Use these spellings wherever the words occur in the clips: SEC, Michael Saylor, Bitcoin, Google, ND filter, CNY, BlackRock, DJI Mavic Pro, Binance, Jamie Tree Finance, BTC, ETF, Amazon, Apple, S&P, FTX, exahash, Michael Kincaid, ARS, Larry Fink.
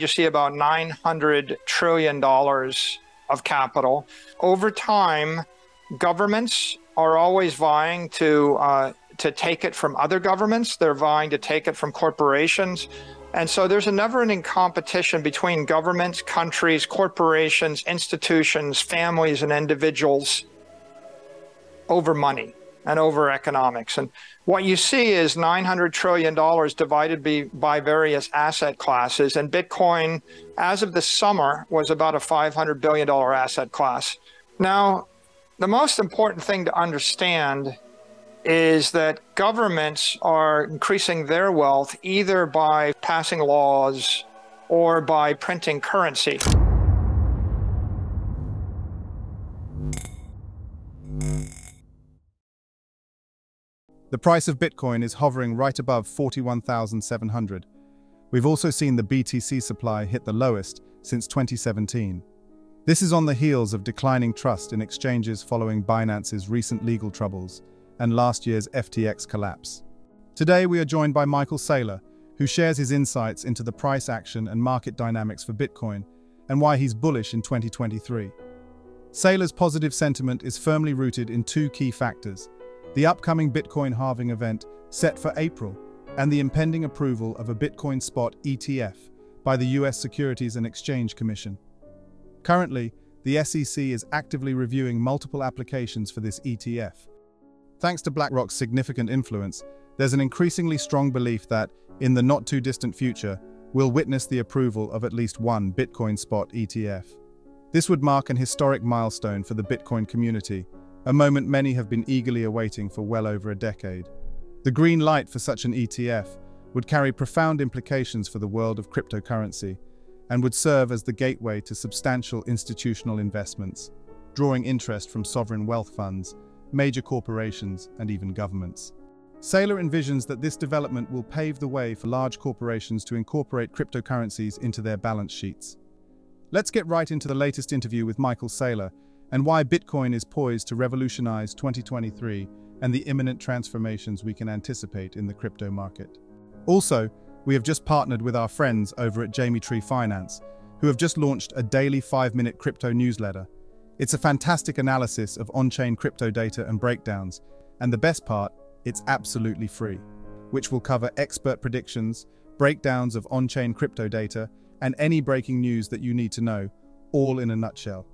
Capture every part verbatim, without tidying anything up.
you see about nine hundred trillion dollars of capital. Over time, governments are always vying to, uh, to take it from other governments. They're vying to take it from corporations. And so there's a never-ending competition between governments, countries, corporations, institutions, families, and individuals over money and over economics. And what you see is nine hundred trillion dollars divided by, by various asset classes. And Bitcoin, as of this summer, was about a five hundred billion dollars asset class. Now, the most important thing to understand is that governments are increasing their wealth either by passing laws or by printing currency. The price of Bitcoin is hovering right above forty-one thousand seven hundred dollars. We've also seen the B T C supply hit the lowest since twenty seventeen. This is on the heels of declining trust in exchanges following Binance's recent legal troubles and last year's F T X collapse. Today, we are joined by Michael Saylor, who shares his insights into the price action and market dynamics for Bitcoin and why he's bullish in twenty twenty-three. Saylor's positive sentiment is firmly rooted in two key factors: the upcoming Bitcoin halving event set for April and the impending approval of a Bitcoin spot E T F by the U S Securities and Exchange Commission. Currently, the S E C is actively reviewing multiple applications for this E T F. Thanks to BlackRock's significant influence, there's an increasingly strong belief that, in the not-too-distant future, we'll witness the approval of at least one Bitcoin spot E T F. This would mark an historic milestone for the Bitcoin community, a moment many have been eagerly awaiting for well over a decade. The green light for such an E T F would carry profound implications for the world of cryptocurrency and would serve as the gateway to substantial institutional investments, drawing interest from sovereign wealth funds, major corporations, and even governments. Saylor envisions that this development will pave the way for large corporations to incorporate cryptocurrencies into their balance sheets. Let's get right into the latest interview with Michael Saylor and why Bitcoin is poised to revolutionize twenty twenty-three and the imminent transformations we can anticipate in the crypto market. Also, we have just partnered with our friends over at Jamie Tree Finance, who have just launched a daily five-minute crypto newsletter. It's a fantastic analysis of on-chain crypto data and breakdowns, and the best part, it's absolutely free, which will cover expert predictions, breakdowns of on-chain crypto data, and any breaking news that you need to know, all in a nutshell.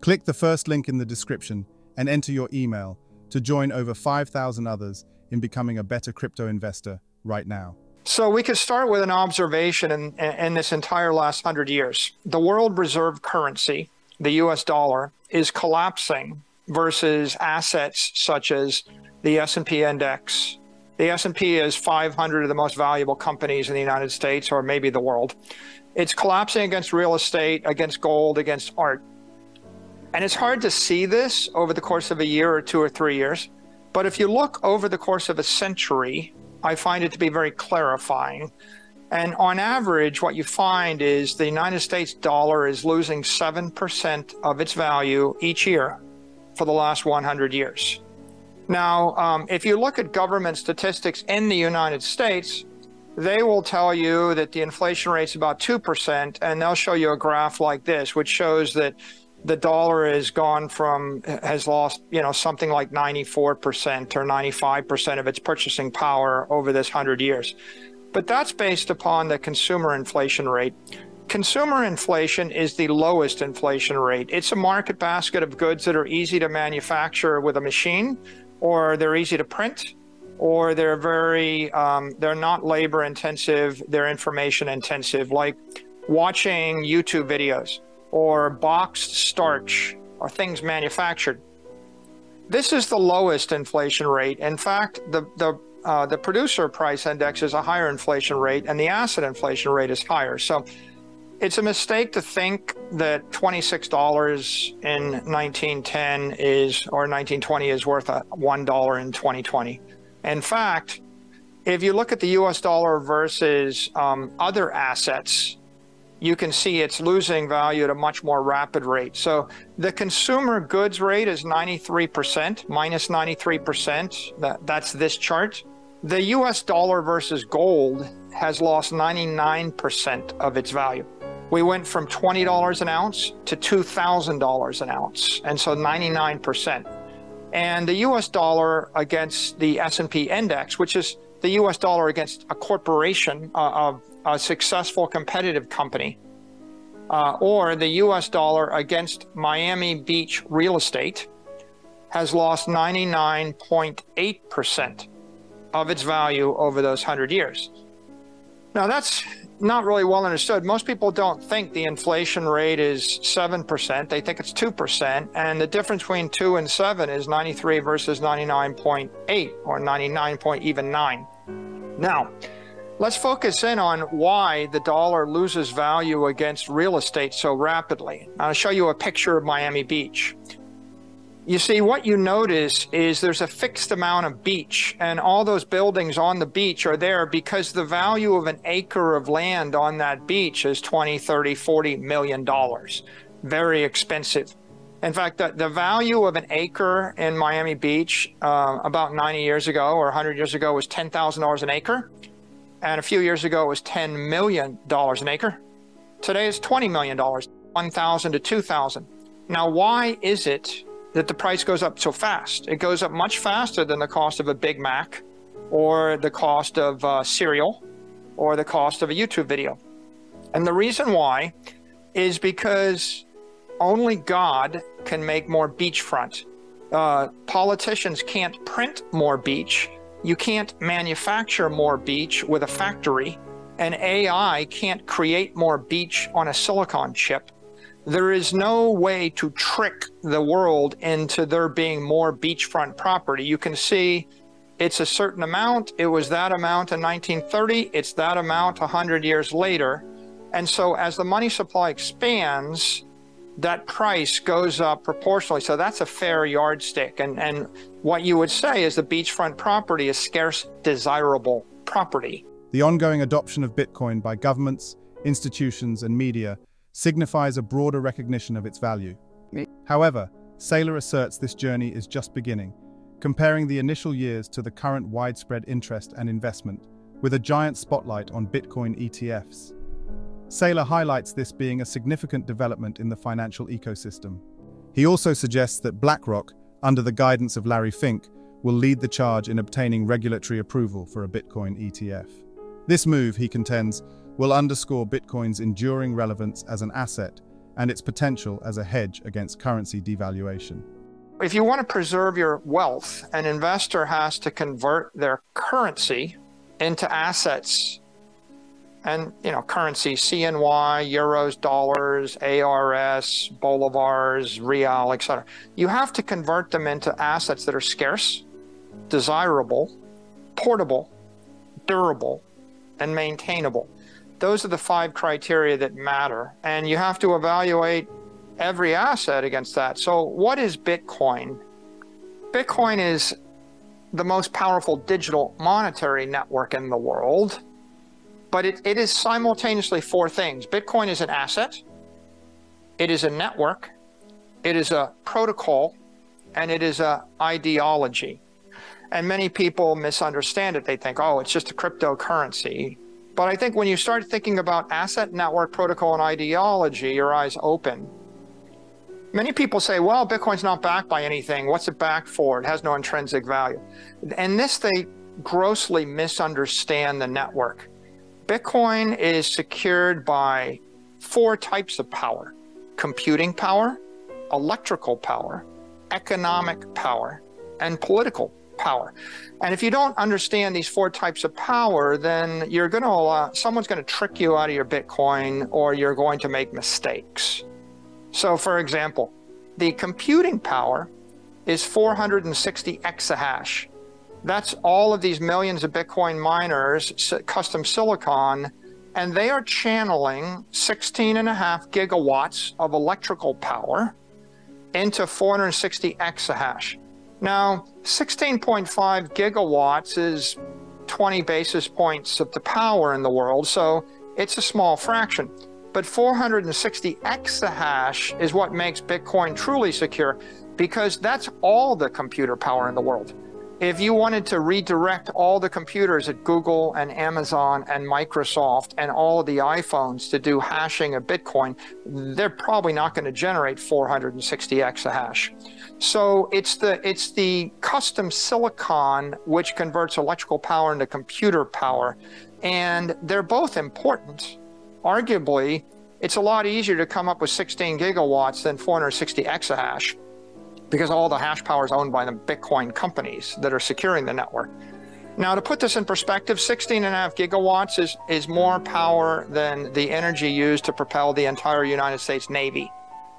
Click the first link in the description and enter your email to join over five thousand others in becoming a better crypto investor right now. So we could start with an observation in, in this entire last hundred years. The world reserve currency, the U S dollar, is collapsing versus assets such as the S and P index. The S and P is five hundred of the most valuable companies in the United States, or maybe the world. It's collapsing against real estate, against gold, against art. And it's hard to see this over the course of a year or two or three years. But if you look over the course of a century, I find it to be very clarifying. And on average, what you find is the United States dollar is losing seven percent of its value each year for the last one hundred years. Now, um, if you look at government statistics in the United States, they will tell you that the inflation rate's about two percent, and they'll show you a graph like this, which shows that the dollar has gone from, has lost, you know, something like ninety-four percent or ninety-five percent of its purchasing power over this one hundred years. But that's based upon the consumer inflation rate. Consumer inflation is the lowest inflation rate. It's a market basket of goods that are easy to manufacture with a machine, or they're easy to print, or they're very, um, they're not labor intensive, they're information intensive, like watching YouTube videos or boxed starch or things manufactured. This is the lowest inflation rate. In fact, the, the Uh, the producer price index is a higher inflation rate, and the asset inflation rate is higher. So it's a mistake to think that twenty-six dollars in nineteen ten is, or nineteen twenty is worth a one dollar in twenty twenty. In fact, if you look at the U S dollar versus um, other assets, you can see it's losing value at a much more rapid rate. So the consumer goods rate is ninety-three percent, minus ninety-three percent, that, that's this chart. The U S dollar versus gold has lost ninety-nine percent of its value. We went from twenty dollars an ounce to two thousand dollars an ounce, and so ninety-nine percent. And the U S dollar against the S and P index, which is the U S dollar against a corporation, uh, a, a successful competitive company, uh, or the U S dollar against Miami Beach real estate, has lost ninety-nine point eight percent of its value over those hundred years. Now, that's not really well understood. Most people don't think the inflation rate is seven percent. They think it's two percent. And the difference between two and seven is ninety-three versus ninety-nine point eight or ninety-nine point even nine. Now, let's focus in on why the dollar loses value against real estate so rapidly. I'll show you a picture of Miami Beach. You see, what you notice is there's a fixed amount of beach, and all those buildings on the beach are there because the value of an acre of land on that beach is twenty, thirty, forty million dollars. Very expensive. In fact, the, the value of an acre in Miami Beach uh, about ninety years ago or one hundred years ago was ten thousand dollars an acre, and a few years ago it was ten million dollars an acre. Today it's twenty million dollars, one thousand to two thousand. Now, why is it that the price goes up so fast? It goes up much faster than the cost of a Big Mac or the cost of uh, cereal or the cost of a YouTube video. And the reason why is because only God can make more beachfront. Uh, politicians can't print more beach. You can't manufacture more beach with a factory, and A I can't create more beach on a silicon chip. There is no way to trick the world into there being more beachfront property. You can see it's a certain amount. It was that amount in nineteen thirty. It's that amount one hundred years later. And so as the money supply expands, that price goes up proportionally. So that's a fair yardstick. And, and what you would say is the beachfront property is scarce desirable property. The ongoing adoption of Bitcoin by governments, institutions, and media signifies a broader recognition of its value. However, Saylor asserts this journey is just beginning, comparing the initial years to the current widespread interest and investment, with a giant spotlight on Bitcoin E T Fs. Saylor highlights this being a significant development in the financial ecosystem. He also suggests that BlackRock, under the guidance of Larry Fink, will lead the charge in obtaining regulatory approval for a Bitcoin E T F. This move, he contends, will underscore Bitcoin's enduring relevance as an asset and its potential as a hedge against currency devaluation. If you want to preserve your wealth, an investor has to convert their currency into assets. And, you know, currency, C N Y, euros, dollars, A R S, bolivars, real, et cetera. You have to convert them into assets that are scarce, desirable, portable, durable, and maintainable. Those are the five criteria that matter, and you have to evaluate every asset against that. So what is Bitcoin? Bitcoin is the most powerful digital monetary network in the world, but it, it is simultaneously four things. Bitcoin is an asset, it is a network, it is a protocol, and it is an ideology. And many people misunderstand it. They think, oh, it's just a cryptocurrency. But I think when you start thinking about asset, network, protocol, and ideology, your eyes open. Many people say, well, Bitcoin's not backed by anything. What's it backed for? It has no intrinsic value. And this, they grossly misunderstand the network. Bitcoin is secured by four types of power: computing power, electrical power, economic power, and political power. Power. And if you don't understand these four types of power, then you're going to allow, someone's going to trick you out of your Bitcoin, or you're going to make mistakes. So, for example, the computing power is four hundred sixty exahash. That's all of these millions of Bitcoin miners, custom silicon, and they are channeling sixteen and a half gigawatts of electrical power into four hundred sixty exahash. Now, sixteen point five gigawatts is twenty basis points of the power in the world, so it's a small fraction. But four hundred sixty exahash is what makes Bitcoin truly secure, because that's all the computer power in the world. If you wanted to redirect all the computers at Google and Amazon and Microsoft and all of the iPhones to do hashing of Bitcoin, they're probably not going to generate four hundred sixty X a hash. So it's the, it's the custom silicon which converts electrical power into computer power. And they're both important. Arguably, it's a lot easier to come up with sixteen gigawatts than four hundred sixty X a hash, because all the hash power is owned by the Bitcoin companies that are securing the network. Now, to put this in perspective, sixteen and a half gigawatts is, is more power than the energy used to propel the entire United States Navy.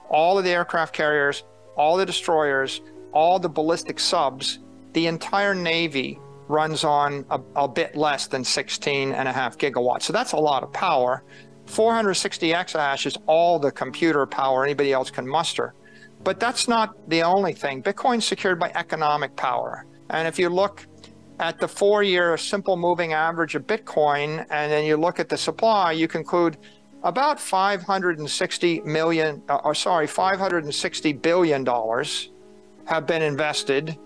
All of the aircraft carriers, all the destroyers, all the ballistic subs, the entire Navy runs on a, a bit less than sixteen and a half gigawatts. So that's a lot of power. four hundred sixty exahash is all the computer power anybody else can muster. But that's not the only thing. Bitcoin's secured by economic power. And if you look at the four-year simple moving average of Bitcoin, and then you look at the supply, you conclude about five hundred sixty million, or sorry, five hundred sixty billion dollars have been invested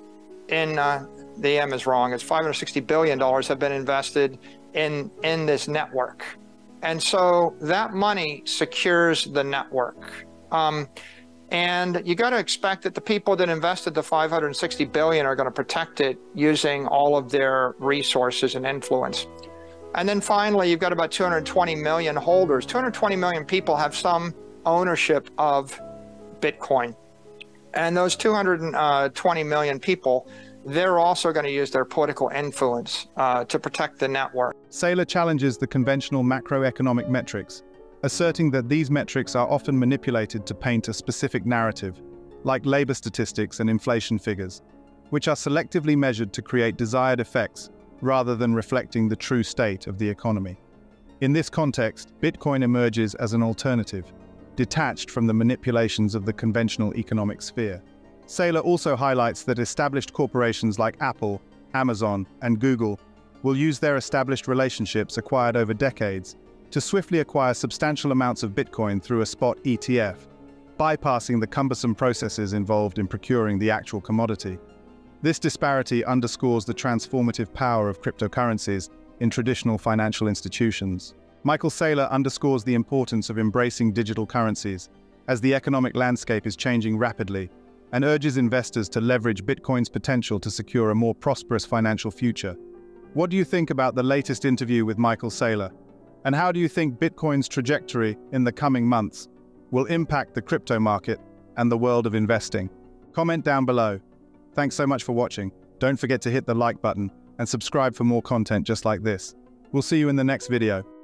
in, uh, the M is wrong, it's five hundred sixty billion dollars have been invested in, in this network. And so that money secures the network. Um, And you got to expect that the people that invested the five hundred sixty billion dollars are going to protect it using all of their resources and influence. And then finally, you've got about two hundred twenty million holders. two hundred twenty million people have some ownership of Bitcoin. And those two hundred twenty million people, they're also going to use their political influence uh, to protect the network. Saylor challenges the conventional macroeconomic metrics, asserting that these metrics are often manipulated to paint a specific narrative, like labor statistics and inflation figures, which are selectively measured to create desired effects rather than reflecting the true state of the economy. In this context, Bitcoin emerges as an alternative, detached from the manipulations of the conventional economic sphere. Saylor also highlights that established corporations like Apple, Amazon, and Google will use their established relationships acquired over decades to swiftly acquire substantial amounts of Bitcoin through a spot E T F, bypassing the cumbersome processes involved in procuring the actual commodity. This disparity underscores the transformative power of cryptocurrencies in traditional financial institutions. Michael Saylor underscores the importance of embracing digital currencies as the economic landscape is changing rapidly, and urges investors to leverage Bitcoin's potential to secure a more prosperous financial future. What do you think about the latest interview with Michael Saylor? And how do you think Bitcoin's trajectory in the coming months will impact the crypto market and the world of investing? Comment down below. Thanks so much for watching. Don't forget to hit the like button and subscribe for more content just like this. We'll see you in the next video.